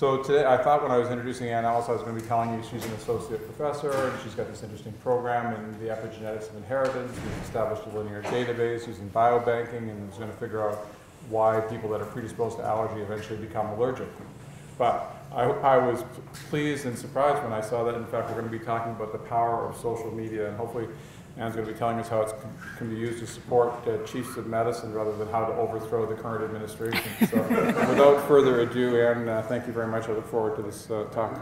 So today, I thought when I was introducing Anne Ellis, I was going to be telling you she's an associate professor, and she's got this interesting program in the epigenetics of inheritance. She's established a linear database using biobanking, and is going to figure out why people that are predisposed to allergy eventually become allergic. But I was pleased and surprised when I saw that, in fact, we're going to be talking about the power of social media, and hopefully Anne's going to be telling us how it can be used to support chiefs of medicine rather than how to overthrow the current administration. So without further ado, Anne, thank you very much. I look forward to this talk.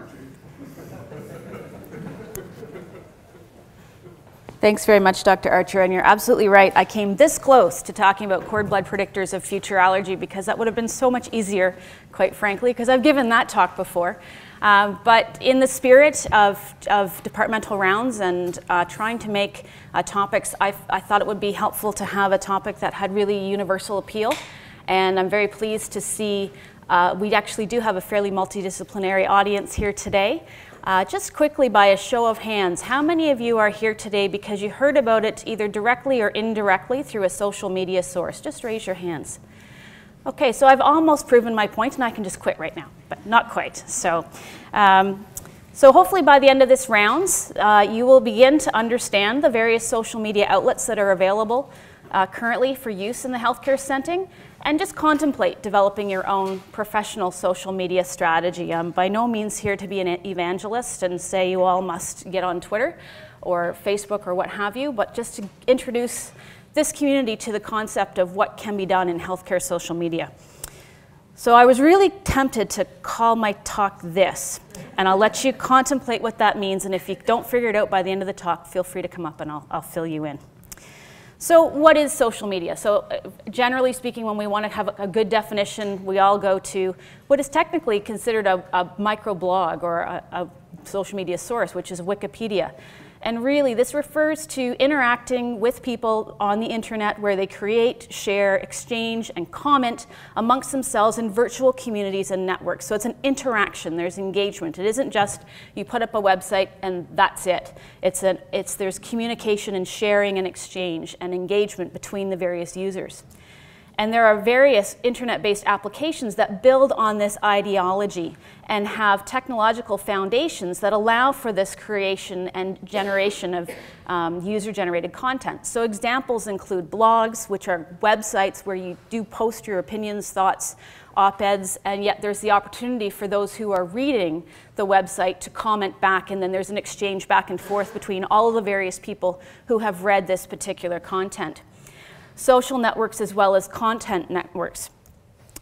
Thanks very much, Dr. Archer. And you're absolutely right. I came this close to talking about cord blood predictors of future allergy because that would have been so much easier, quite frankly, because I've given that talk before. But in the spirit of departmental rounds and trying to make topics, I thought it would be helpful to have a topic that had really universal appeal. And I'm very pleased to see we actually do have a fairly multidisciplinary audience here today. Just quickly, by a show of hands, how many of you are here today because you heard about it either directly or indirectly through a social media source? Just raise your hands. Okay, so I've almost proven my point, and I can just quit right now, but not quite. So, so hopefully by the end of this round, you will begin to understand the various social media outlets that are available currently for use in the healthcare setting, and just contemplate developing your own professional social media strategy. I'm by no means here to be an evangelist and say you all must get on Twitter or Facebook or what have you, but just to introduce this community to the concept of what can be done in healthcare social media. So I was really tempted to call my talk this, and I'll let you contemplate what that means, and if you don't figure it out by the end of the talk, feel free to come up and I'll fill you in. So what is social media? So generally speaking, when we want to have a good definition, we all go to what is technically considered a microblog or a social media source, which is Wikipedia. And really, this refers to interacting with people on the internet where they create, share, exchange, and comment amongst themselves in virtual communities and networks. So it's an interaction. There's engagement. It isn't just you put up a website and that's it. There's communication and sharing and exchange and engagement between the various users. And there are various internet-based applications that build on this ideology and have technological foundations that allow for this creation and generation of user-generated content. So examples include blogs, which are websites where you do post your opinions, thoughts, op-eds, and yet there's the opportunity for those who are reading the website to comment back, and then there's an exchange back and forth between all of the various people who have read this particular content. Social networks as well as content networks.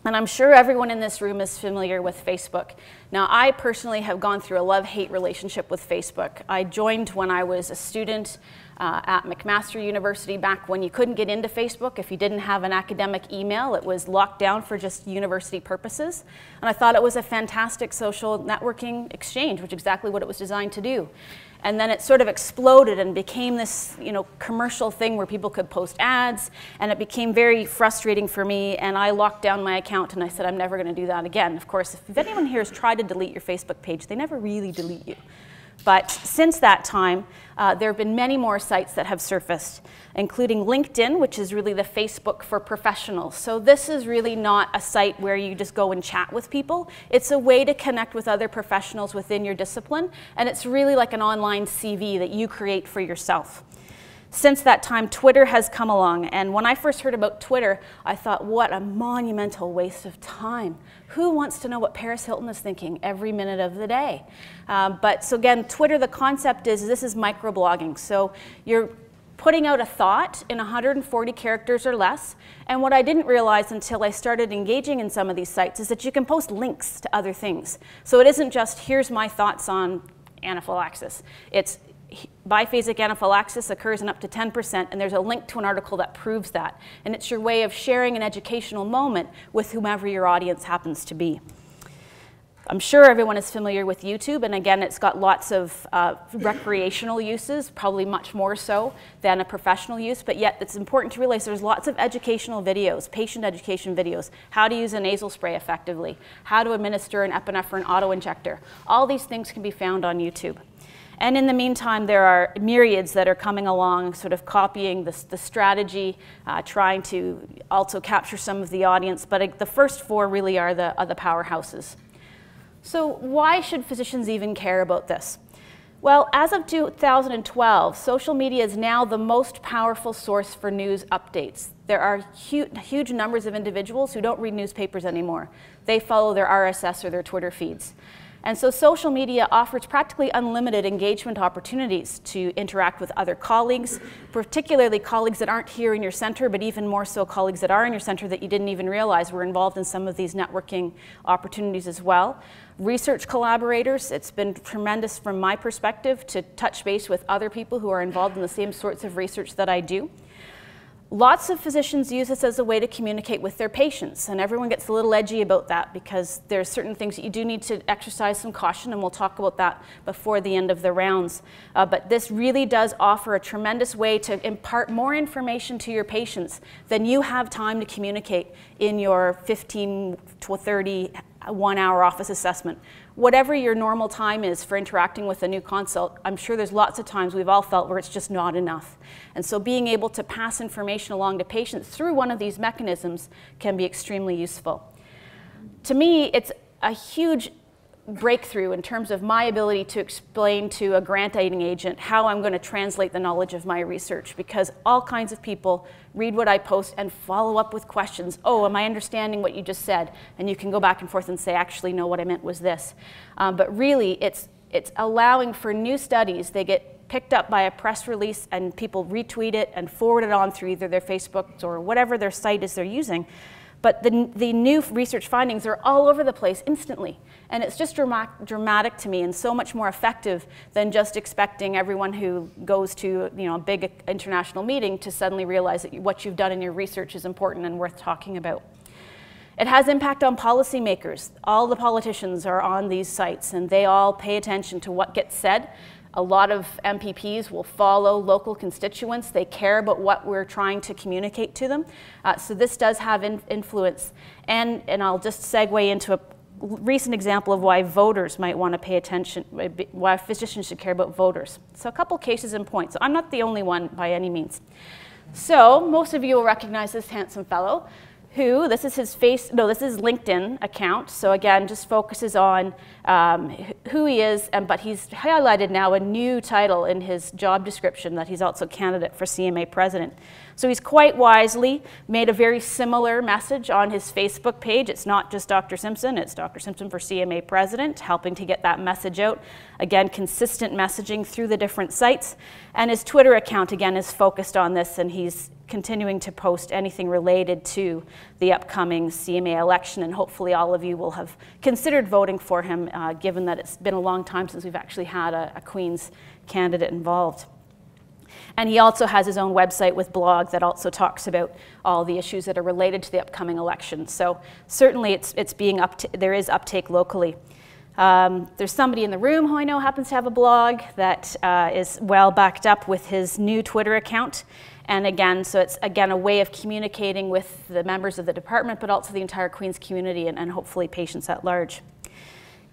And I'm sure everyone in this room is familiar with Facebook. Now, I personally have gone through a love-hate relationship with Facebook. I joined when I was a student at McMaster University back when you couldn't get into Facebook if you didn't have an academic email. It was locked down for just university purposes. And I thought it was a fantastic social networking exchange, which is exactly what it was designed to do. And then it sort of exploded and became this, you know, commercial thing where people could post ads, and it became very frustrating for me, and I locked down my account and I said, I'm never going to do that again. Of course, if anyone here has tried to delete your Facebook page, they never really delete you. But since that time, there have been many more sites that have surfaced, including LinkedIn, which is really the Facebook for professionals. So this is really not a site where you just go and chat with people. It's a way to connect with other professionals within your discipline, and it's really like an online CV that you create for yourself. Since that time, Twitter has come along, and when I first heard about Twitter, I thought, what a monumental waste of time. Who wants to know what Paris Hilton is thinking every minute of the day? But so again, Twitter, the concept is this is microblogging. So you're putting out a thought in 140 characters or less, and what I didn't realize until I started engaging in some of these sites is that you can post links to other things. So it isn't just, here's my thoughts on anaphylaxis. It's biphasic anaphylaxis occurs in up to 10%, and there's a link to an article that proves that. And it's your way of sharing an educational moment with whomever your audience happens to be. I'm sure everyone is familiar with YouTube, and again, it's got lots of recreational uses, probably much more so than a professional use, but yet it's important to realize there's lots of educational videos, patient education videos, how to use a nasal spray effectively, how to administer an epinephrine autoinjector. All these things can be found on YouTube. And in the meantime, there are myriads that are coming along, sort of copying the strategy, trying to also capture some of the audience. But the first four really are the powerhouses. So why should physicians even care about this? Well, as of 2012, social media is now the most powerful source for news updates. There are huge numbers of individuals who don't read newspapers anymore. They follow their RSS or their Twitter feeds. And so social media offers practically unlimited engagement opportunities to interact with other colleagues, particularly colleagues that aren't here in your center, but even more so colleagues that are in your center that you didn't even realize were involved in some of these networking opportunities as well. Research collaborators, it's been tremendous from my perspective to touch base with other people who are involved in the same sorts of research that I do. Lots of physicians use this as a way to communicate with their patients, and everyone gets a little edgy about that because there are certain things that you do need to exercise some caution, and we'll talk about that before the end of the rounds. But this really does offer a tremendous way to impart more information to your patients than you have time to communicate in your 15 to 30 one-hour office assessment. Whatever your normal time is for interacting with a new consult, I'm sure there's lots of times we've all felt where it's just not enough. And so being able to pass information along to patients through one of these mechanisms can be extremely useful. To me, it's a huge breakthrough in terms of my ability to explain to a grant-writing agent how I'm going to translate the knowledge of my research, because all kinds of people read what I post and follow up with questions. Oh, am I understanding what you just said? And you can go back and forth and say, actually, no, what I meant was this. But really, it's allowing for new studies. They get picked up by a press release, and people retweet it and forward it on through either their Facebook or whatever their site is they're using. But the new research findings are all over the place instantly. And it's just dramatic to me, and so much more effective than just expecting everyone who goes to, you know, a big international meeting to suddenly realize that what you've done in your research is important and worth talking about. It has impact on policymakers. All the politicians are on these sites, and they all pay attention to what gets said. A lot of MPPs will follow local constituents. They care about what we're trying to communicate to them. So this does have influence. And I'll just segue into a recent example of why voters might want to pay attention, why physicians should care about voters. So a couple cases in point. So I'm not the only one by any means. So most of you will recognize this handsome fellow who, this is LinkedIn account, so again, just focuses on who he is, but he's highlighted now a new title in his job description that he's also candidate for CMA president. So he's quite wisely made a very similar message on his Facebook page. It's not just Dr. Simpson, it's Dr. Simpson for CMA president, helping to get that message out. Again, consistent messaging through the different sites. And his Twitter account, again, is focused on this, and he's continuing to post anything related to the upcoming CMA election, and hopefully all of you will have considered voting for him, given that it's been a long time since we've actually had a Queen's candidate involved. And he also has his own website with blog that also talks about all the issues that are related to the upcoming election. So certainly it's being there is uptake locally. There's somebody in the room who I know happens to have a blog that is well backed up with his new Twitter account. And again, so it's again a way of communicating with the members of the department, but also the entire Queen's community and hopefully patients at large.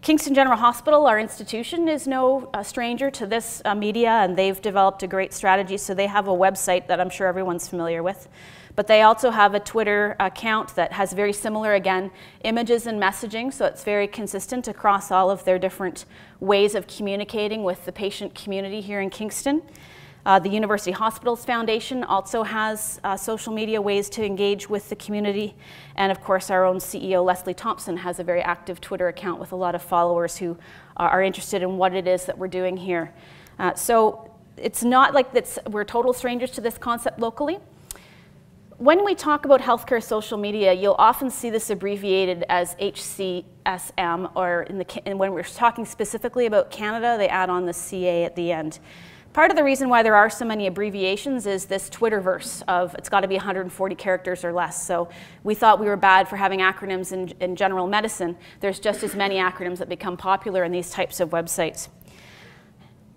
Kingston General Hospital, our institution, is no stranger to this media, and they've developed a great strategy. So they have a website that I'm sure everyone's familiar with. But they also have a Twitter account that has very similar, again, images and messaging. So it's very consistent across all of their different ways of communicating with the patient community here in Kingston. The University Hospitals Foundation also has social media ways to engage with the community. And of course, our own CEO, Leslie Thompson, has a very active Twitter account with a lot of followers who are interested in what it is that we're doing here. So it's not like we're total strangers to this concept locally. When we talk about healthcare social media, you'll often see this abbreviated as HCSM, or and when we're talking specifically about Canada, they add on the CA at the end. Part of the reason why there are so many abbreviations is this Twitterverse of it's got to be 140 characters or less. So we thought we were bad for having acronyms in general medicine. There's just as many acronyms that become popular in these types of websites.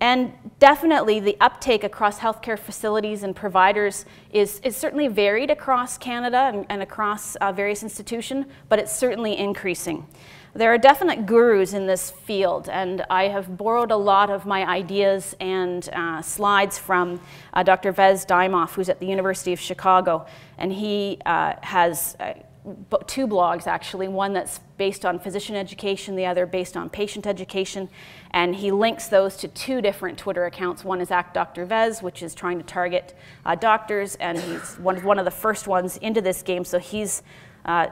And definitely the uptake across healthcare facilities and providers is certainly varied across Canada and across various institutions, but it's certainly increasing. There are definite gurus in this field, and I have borrowed a lot of my ideas and slides from Dr. Ves Dymoff, who's at the University of Chicago, and he has two blogs actually, one that's based on physician education, the other based on patient education, and he links those to two different Twitter accounts. One is @Dr. Ves, which is trying to target doctors, and he's one of the first ones into this game, so he's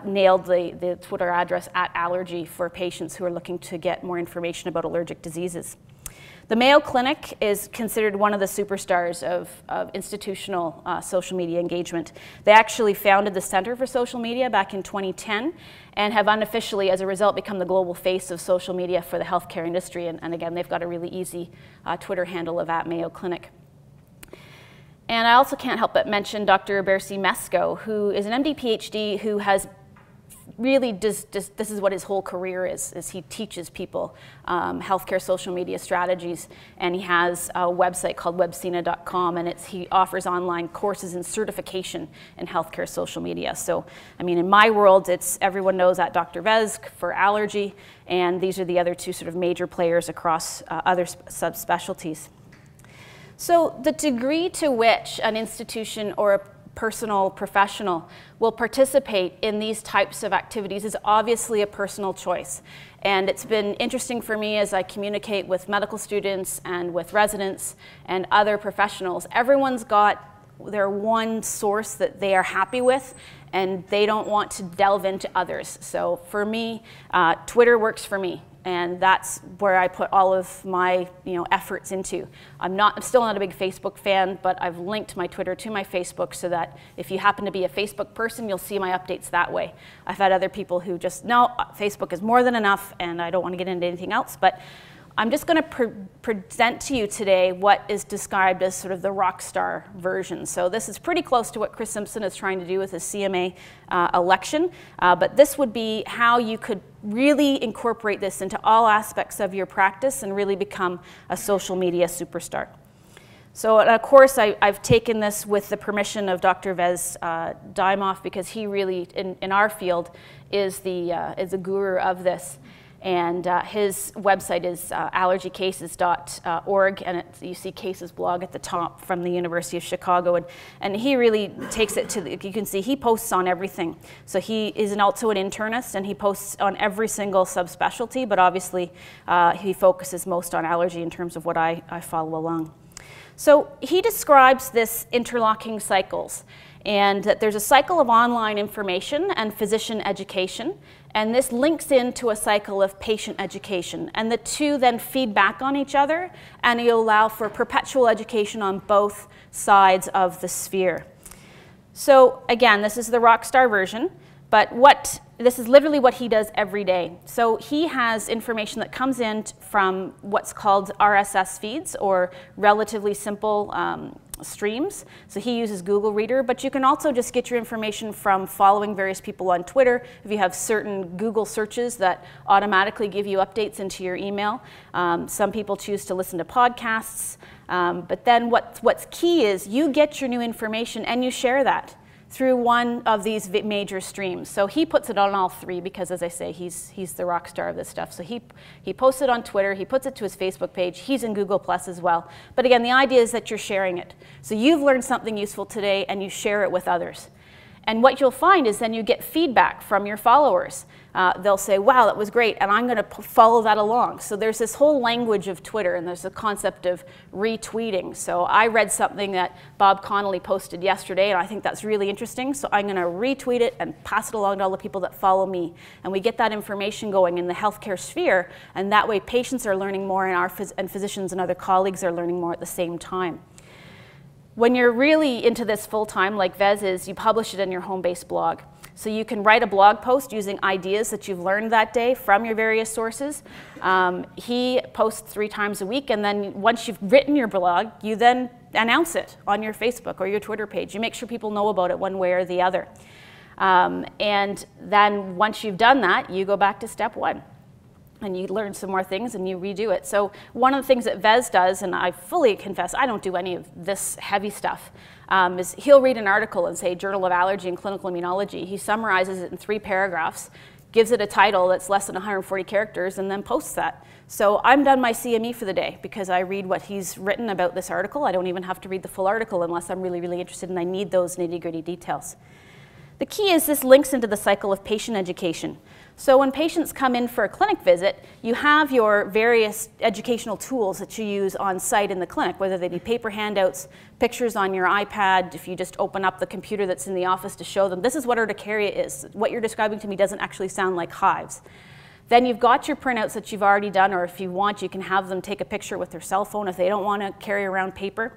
nailed the Twitter address @allergy for patients who are looking to get more information about allergic diseases. The Mayo Clinic is considered one of the superstars of institutional social media engagement. They actually founded the Center for Social Media back in 2010 and have unofficially, as a result, become the global face of social media for the healthcare industry. And again, they've got a really easy Twitter handle of @Mayo Clinic. And I also can't help but mention Dr. Bersi Mesko, who is an MD PhD who has really, this is what his whole career is he teaches people healthcare social media strategies, and he has a website called webcena.com, and he offers online courses and certification in healthcare social media. So, I mean, in my world, it's everyone knows @Dr. Ves for allergy, and these are the other two sort of major players across other subspecialties. So the degree to which an institution or a personal professional will participate in these types of activities is obviously a personal choice. And it's been interesting for me as I communicate with medical students and with residents and other professionals. Everyone's got their one source that they are happy with, and they don't want to delve into others. So for me, Twitter works for me. And that's where I put all of my efforts into. I'm still not a big Facebook fan, but I've linked my Twitter to my Facebook so that if you happen to be a Facebook person, you'll see my updates that way. I've had other people who just, no, Facebook is more than enough and I don't want to get into anything else. But I'm just going to present to you today what is described as sort of the rock star version. So this is pretty close to what Chris Simpson is trying to do with his CMA election, but this would be how you could really incorporate this into all aspects of your practice and really become a social media superstar. So, and of course, I've taken this with the permission of Dr. Ves Dymoff, because he really, in our field, is the guru of this. And his website is allergycases.org, and you see Cases blog at the top from the University of Chicago. And he really takes it to, you can see he posts on everything. So he is also an internist, and he posts on every single subspecialty, but obviously he focuses most on allergy in terms of what I follow along. So he describes this interlocking cycles, and that there's a cycle of online information and physician education, and this links into a cycle of patient education, and the two then feed back on each other, and you allow for perpetual education on both sides of the sphere. So again, this is the rock star version, but this is literally what he does every day. So he has information that comes in from what's called RSS feeds, or relatively simple streams. So he uses Google Reader, but you can also just get your information from following various people on Twitter. If you have certain Google searches that automatically give you updates into your email, some people choose to listen to podcasts. But then what's key is you get your new information and you share that through one of these major streams. So he puts it on all three because, as I say, he's the rock star of this stuff. So he posts it on Twitter, he puts it to his Facebook page, he's in Google Plus as well. But again, the idea is that you're sharing it. So you've learned something useful today and you share it with others. And what you'll find is then you get feedback from your followers. They'll say, wow, that was great, and I'm going to follow that along. So there's this whole language of Twitter, and there's the concept of retweeting. So I read something that Bob Connolly posted yesterday, and I think that's really interesting. So I'm going to retweet it and pass it along to all the people that follow me. And we get that information going in the healthcare sphere, and that way patients are learning more, and physicians and other colleagues are learning more at the same time. When you're really into this full-time, like Ves is, you publish it in your home-based blog. So you can write a blog post using ideas that you've learned that day from your various sources. He posts 3 times a week, and then once you've written your blog, you then announce it on your Facebook or your Twitter page. You make sure people know about it one way or the other. And then once you've done that, you go back to step one, and you learn some more things and you redo it. So one of the things that Ves does, and I fully confess I don't do any of this heavy stuff, is he'll read an article in, say, Journal of Allergy and Clinical Immunology. He summarizes it in 3 paragraphs, gives it a title that's less than 140 characters, and then posts that. So I'm done my CME for the day because I read what he's written about this article. I don't even have to read the full article unless I'm really, really interested and I need those nitty-gritty details. The key is this links into the cycle of patient education. So when patients come in for a clinic visit, you have your various educational tools that you use on site in the clinic, whether they be paper handouts, pictures on your iPad, if you just open up the computer that's in the office to show them, this is what urticaria is. What you're describing to me doesn't actually sound like hives. Then you've got your printouts that you've already done, or if you want, you can have them take a picture with their cell phone if they don't want to carry around paper.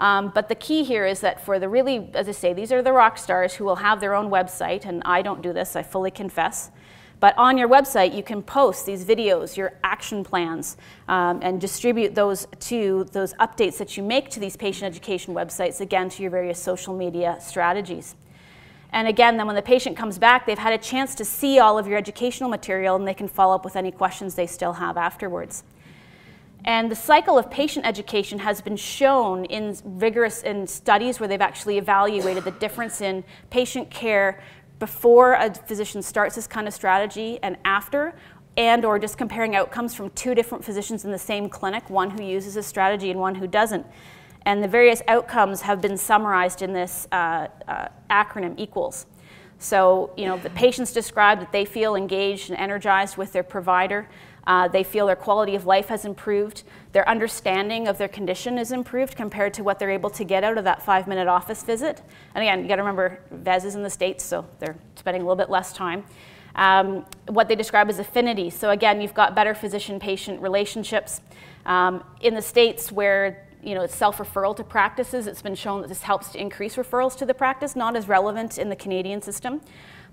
But the key here is that for the really, as I say, these are the rock stars who will have their own website, and I don't do this, I fully confess. But on your website, you can post these videos, your action plans, and distribute those to those updates that you make to these patient education websites, again, to your various social media strategies. And again, then when the patient comes back, they've had a chance to see all of your educational material, and they can follow up with any questions they still have afterwards. And the cycle of patient education has been shown in studies where they've actually evaluated the difference in patient care before a physician starts this kind of strategy and after, and or just comparing outcomes from two different physicians in the same clinic, one who uses this strategy and one who doesn't. And the various outcomes have been summarized in this acronym, EQUALS. So, you know, the patients describe that they feel engaged and energized with their provider. They feel their quality of life has improved. Their understanding of their condition is improved compared to what they're able to get out of that 5-minute office visit. And again, you got to remember, Vez is in the States, so they're spending a little bit less time. What they describe as affinity. So again, you've got better physician-patient relationships. In the States where, you know, it's self-referral to practices, it's been shown that this helps to increase referrals to the practice, not as relevant in the Canadian system.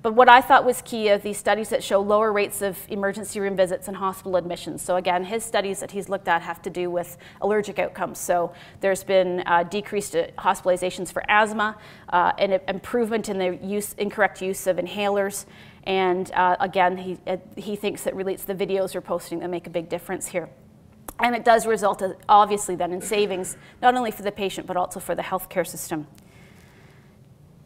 But what I thought was key are these studies that show lower rates of emergency room visits and hospital admissions. So again, his studies that he's looked at have to do with allergic outcomes. So there's been decreased hospitalizations for asthma, an improvement in the incorrect use of inhalers, and again, he thinks that really it's the videos we're posting that make a big difference here. And it does result, obviously, then in savings, not only for the patient, but also for the healthcare system.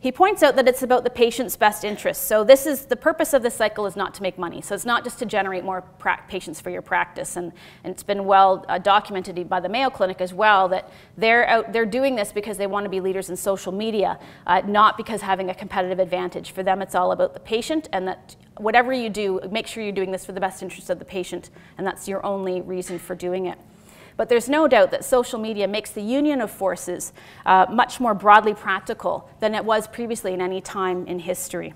He points out that it's about the patient's best interest. So this is, the purpose of this cycle is not to make money. So it's not just to generate more patients for your practice. And it's been well documented by the Mayo Clinic as well that they're doing this because they want to be leaders in social media, not because having a competitive advantage. For them, it's all about the patient, and that whatever you do, make sure you're doing this for the best interest of the patient, and that's your only reason for doing it. But there's no doubt that social media makes the union of forces much more broadly practical than it was previously in any time in history.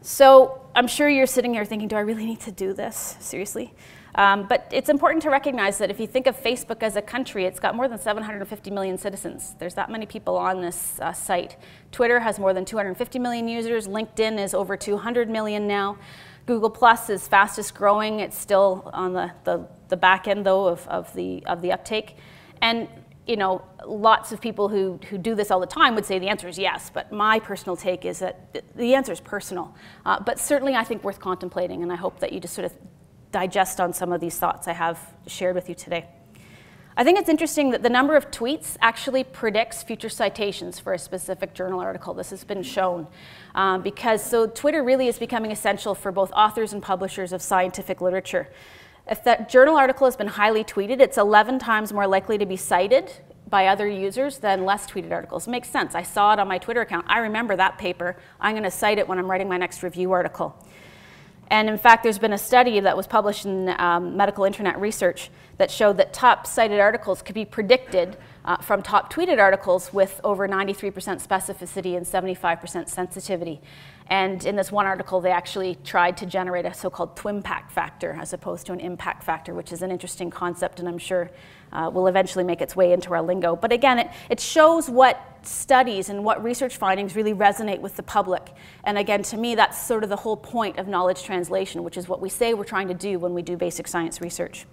So I'm sure you're sitting here thinking, do I really need to do this? Seriously? But it's important to recognize that if you think of Facebook as a country, it's got more than 750 million citizens. There's that many people on this site. Twitter has more than 250 million users. LinkedIn is over 200 million now. Google Plus is fastest growing. It's still on the back end, though, of the uptake. And, you know, lots of people who do this all the time would say the answer is yes, but my personal take is that the answer is personal. But certainly, I think worth contemplating, and I hope that you just sort of digest on some of these thoughts I have shared with you today. I think it's interesting that the number of tweets actually predicts future citations for a specific journal article. This has been shown because so Twitter really is becoming essential for both authors and publishers of scientific literature. If that journal article has been highly tweeted, it's 11 times more likely to be cited by other users than less tweeted articles. It makes sense. I saw it on my Twitter account. I remember that paper. I'm going to cite it when I'm writing my next review article. And in fact, there's been a study that was published in Medical Internet Research that showed that top cited articles could be predicted from top tweeted articles with over 93% specificity and 75% sensitivity. And in this one article, they actually tried to generate a so-called twin-pack factor as opposed to an impact factor, which is an interesting concept, and I'm sure will eventually make its way into our lingo. But again, it shows what studies and what research findings really resonate with the public. And again, to me, that's sort of the whole point of knowledge translation, which is what we say we're trying to do when we do basic science research.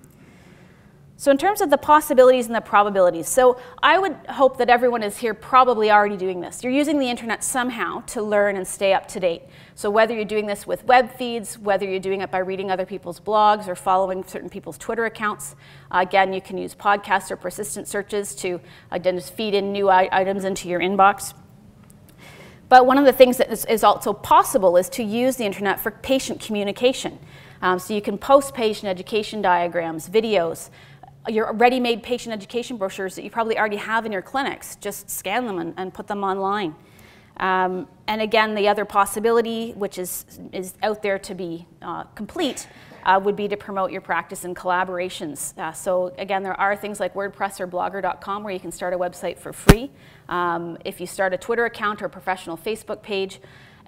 So in terms of the possibilities and the probabilities, so I would hope that everyone is here probably already doing this. You're using the internet somehow to learn and stay up to date. So whether you're doing this with web feeds, whether you're doing it by reading other people's blogs or following certain people's Twitter accounts, again, you can use podcasts or persistent searches to just feed in new items into your inbox. But one of the things that is also possible is to use the internet for patient communication. So you can post patient education diagrams, videos, your ready-made patient education brochures that you probably already have in your clinics. Just scan them and put them online. And again, the other possibility, which is out there to be complete, would be to promote your practice in collaborations. So again, there are things like WordPress or blogger.com where you can start a website for free. If you start a Twitter account or a professional Facebook page,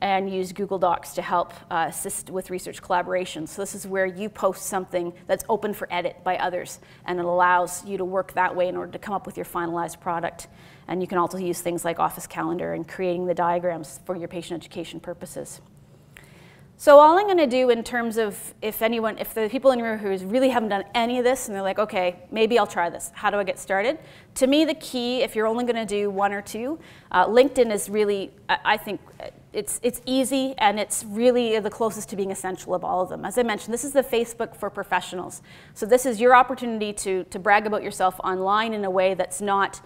and use Google Docs to help assist with research collaboration. So this is where you post something that's open for edit by others, and it allows you to work that way in order to come up with your finalized product. And you can also use things like Office Calendar and creating the diagrams for your patient education purposes. So all I'm gonna do in terms of if the people in your room who really haven't done any of this and they're like, okay, maybe I'll try this, how do I get started? To me, the key, if you're only gonna do one or two, LinkedIn is really, I think, it's easy, and it's really the closest to being essential of all of them. As I mentioned, this is the Facebook for professionals. So this is your opportunity to brag about yourself online in a way that's not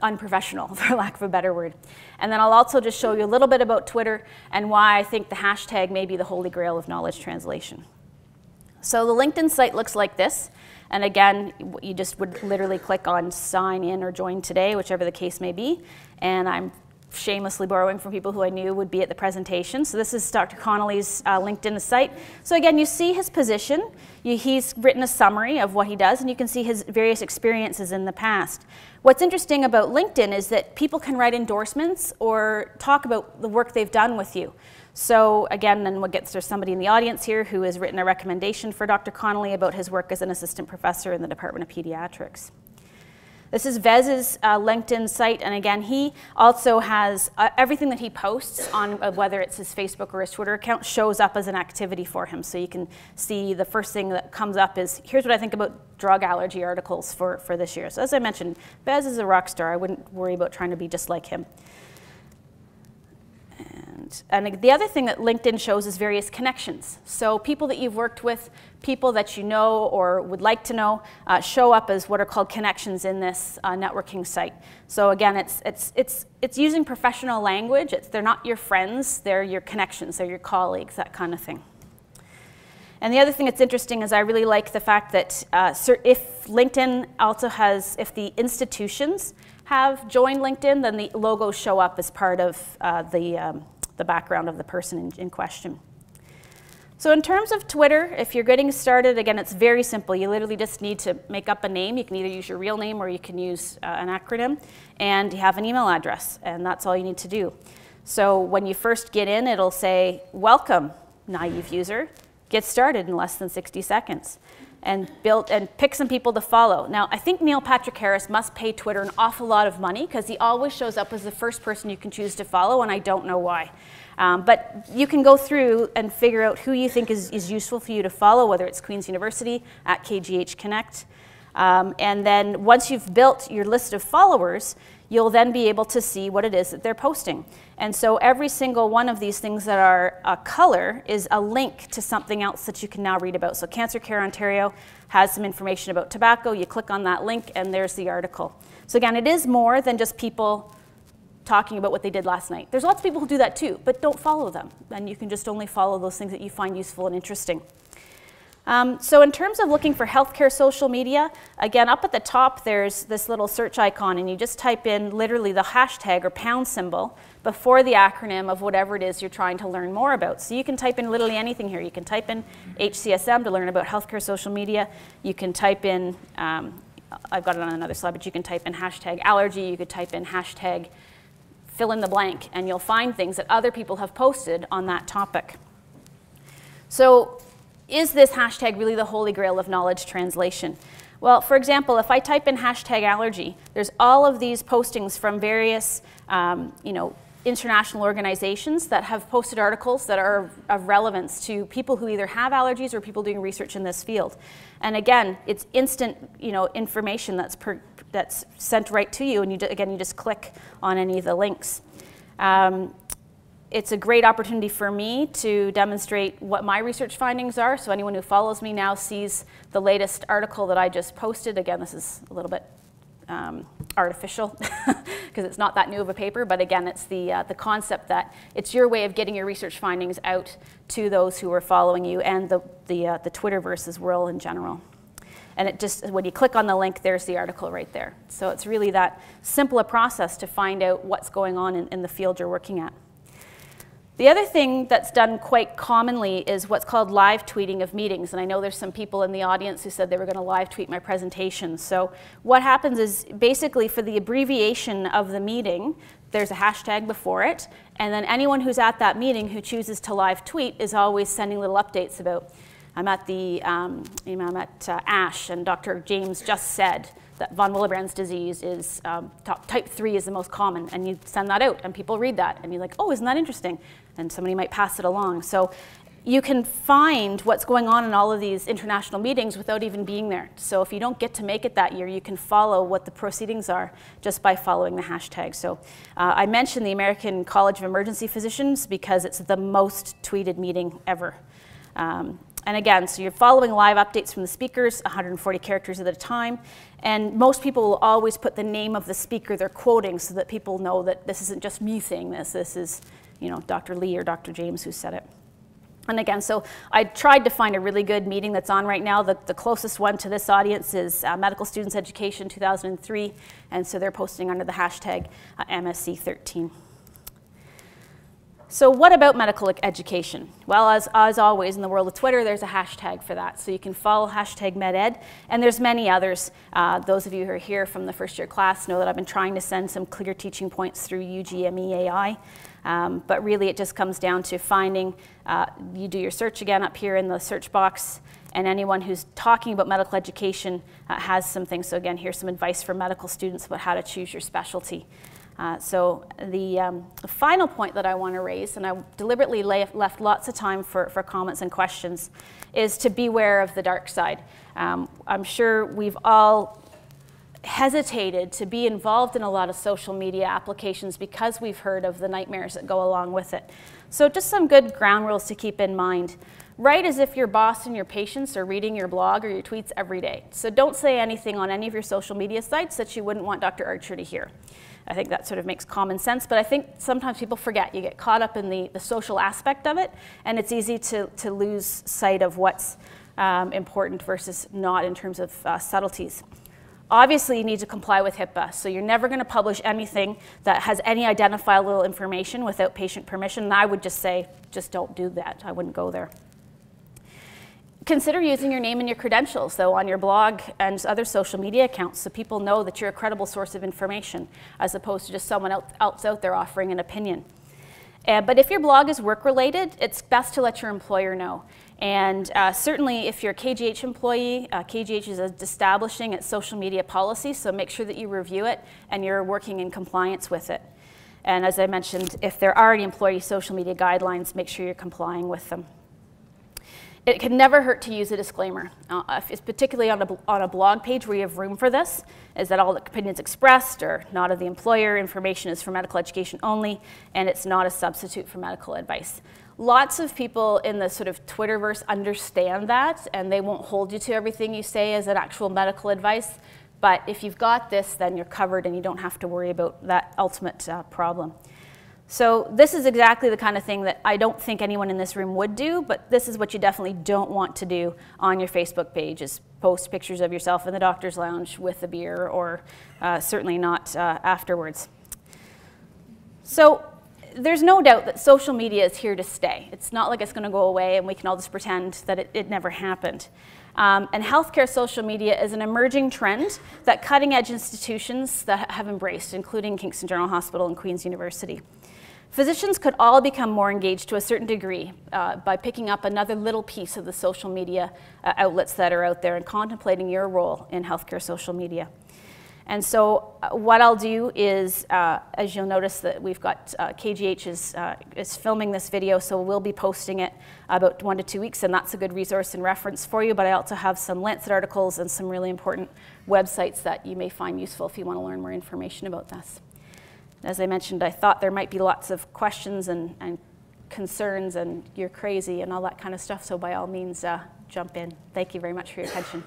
unprofessional, for lack of a better word. And then I'll also just show you a little bit about Twitter and why I think the hashtag may be the holy grail of knowledge translation. So the LinkedIn site looks like this. And again, you just would literally click on sign in or join today, whichever the case may be. And I'm shamelessly borrowing from people who I knew would be at the presentation. So this is Dr. Connolly's LinkedIn site. So again, you see his position. He's written a summary of what he does, and you can see his various experiences in the past. What's interesting about LinkedIn is that people can write endorsements or talk about the work they've done with you. So again, then we'll get to somebody in the audience here who has written a recommendation for Dr. Connolly about his work as an assistant professor in the Department of Pediatrics. This is Vez's LinkedIn site, and again, he also has everything that he posts on, whether it's his Facebook or his Twitter account, shows up as an activity for him. So you can see the first thing that comes up is, here's what I think about drug allergy articles for this year. So as I mentioned, Vez is a rock star. I wouldn't worry about trying to be just like him. And the other thing that LinkedIn shows is various connections. So people that you've worked with, people that you know or would like to know, show up as what are called connections in this networking site. So again, it's using professional language. They're not your friends, they're your connections, they're your colleagues, that kind of thing. And the other thing that's interesting is I really like the fact that if LinkedIn also has, if the institutions have joined LinkedIn, then the logos show up as part of the background of the person in question. So in terms of Twitter, if you're getting started, again, it's very simple. You literally just need to make up a name. You can either use your real name or you can use an acronym, and you have an email address, and that's all you need to do. So when you first get in, it'll say, welcome, naive user. Get started in less than 60 seconds. And pick some people to follow. Now, I think Neil Patrick Harris must pay Twitter an awful lot of money because he always shows up as the first person you can choose to follow, and I don't know why. But you can go through and figure out who you think is useful for you to follow, whether it's Queen's University, at KGH Connect. And then once you've built your list of followers, you'll then be able to see what it is that they're posting. And so every single one of these things that are a color is a link to something else that you can now read about. So Cancer Care Ontario has some information about tobacco. You click on that link and there's the article. So again, it is more than just people talking about what they did last night. There's lots of people who do that too, but don't follow them. And you can just only follow those things that you find useful and interesting. So in terms of looking for healthcare social media, again, up at the top there's this little search icon, and you just type in literally the hashtag or pound symbol before the acronym of whatever it is you're trying to learn more about. So you can type in literally anything here. You can type in HCSM to learn about healthcare social media. You can type in, I've got it on another slide, but you can type in hashtag allergy. You could type in hashtag fill in the blank, and you'll find things that other people have posted on that topic. So, is this hashtag really the holy grail of knowledge translation? Well, for example, if I type in hashtag allergy, there's all of these postings from various, international organizations that have posted articles that are of relevance to people who either have allergies or people doing research in this field. And again, it's instant, information that's sent right to you, and again, you just click on any of the links. It's a great opportunity for me to demonstrate what my research findings are, so anyone who follows me now sees the latest article that I just posted. Again, this is a little bit artificial because it's not that new of a paper, but again, it's the concept that it's your way of getting your research findings out to those who are following you and the Twitterverse as well in general. and it just, when you click on the link, there's the article right there. So it's really that simple a process to find out what's going on in the field you're working at. The other thing that's done quite commonly is what's called live tweeting of meetings. And I know there's some people in the audience who said they were going to live tweet my presentation. So what happens is basically for the abbreviation of the meeting, there's a hashtag before it. And then anyone who's at that meeting who chooses to live tweet is always sending little updates about, I'm at the, I'm at ASH, and Dr. James just said that von Willebrand's disease is type 3 is the most common, and you send that out, and people read that, and you're like, oh, isn't that interesting? And somebody might pass it along. So you can find what's going on in all of these international meetings without even being there. So if you don't get to make it that year, you can follow what the proceedings are just by following the hashtag. So I mentioned the American College of Emergency Physicians because it's the most tweeted meeting ever. And again, so you're following live updates from the speakers, 140 characters at a time. And most people will always put the name of the speaker they're quoting so that people know that this isn't just me saying this. This is, you know, Dr. Lee or Dr. James who said it. And again, so I tried to find a really good meeting that's on right now. The closest one to this audience is Medical Students Education 2003. And so they're posting under the hashtag MSC13. So what about medical education? Well, as always in the world of Twitter, there's a hashtag for that. So you can follow hashtag MedEd, and there's many others. Those of you who are here from the first year class know that I've been trying to send some clear teaching points through UGME AI. But really it just comes down to finding, you do your search again up here in the search box, and anyone who's talking about medical education has something. So again, here's some advice for medical students about how to choose your specialty. So the final point that I want to raise, and I deliberately left lots of time for comments and questions, is to beware of the dark side. I'm sure we've all hesitated to be involved in a lot of social media applications because we've heard of the nightmares that go along with it. So just some good ground rules to keep in mind. Write as if your boss and your patients are reading your blog or your tweets every day. So don't say anything on any of your social media sites that you wouldn't want Dr. Archer to hear. I think that sort of makes common sense, but I think sometimes people forget. You get caught up in the social aspect of it, and it's easy to lose sight of what's important versus not in terms of subtleties. Obviously, you need to comply with HIPAA, so you're never going to publish anything that has any identifiable information without patient permission, and I would just say, just don't do that. I wouldn't go there. Consider using your name and your credentials, though, on your blog and other social media accounts so people know that you're a credible source of information as opposed to just someone else out there offering an opinion. But if your blog is work-related, it's best to let your employer know. And certainly if you're a KGH employee, KGH is establishing its social media policy, so make sure that you review it and you're working in compliance with it. And as I mentioned, if there are any employee social media guidelines, make sure you're complying with them. It can never hurt to use a disclaimer, it's particularly on a blog page where you have room for this, is that all the opinions expressed are not of the employer, information is for medical education only, and it's not a substitute for medical advice. Lots of people in the sort of Twitterverse understand that, and they won't hold you to everything you say as an actual medical advice, but if you've got this, then you're covered and you don't have to worry about that ultimate problem. So this is exactly the kind of thing that I don't think anyone in this room would do, but this is what you definitely don't want to do on your Facebook page, is post pictures of yourself in the doctor's lounge with a beer, or certainly not afterwards. So there's no doubt that social media is here to stay. It's not like it's going to go away and we can all just pretend that it never happened. And healthcare social media is an emerging trend that cutting-edge institutions that have embraced, including Kingston General Hospital and Queen's University. Physicians could all become more engaged to a certain degree by picking up another little piece of the social media outlets that are out there and contemplating your role in healthcare social media. And so what I'll do is, as you'll notice that we've got KGH is filming this video, so we'll be posting it about 1 to 2 weeks, and that's a good resource and reference for you, but I also have some Lancet articles and some really important websites that you may find useful if you want to learn more information about this. As I mentioned, I thought there might be lots of questions and concerns and you're crazy and all that kind of stuff, so by all means, jump in. Thank you very much for your attention.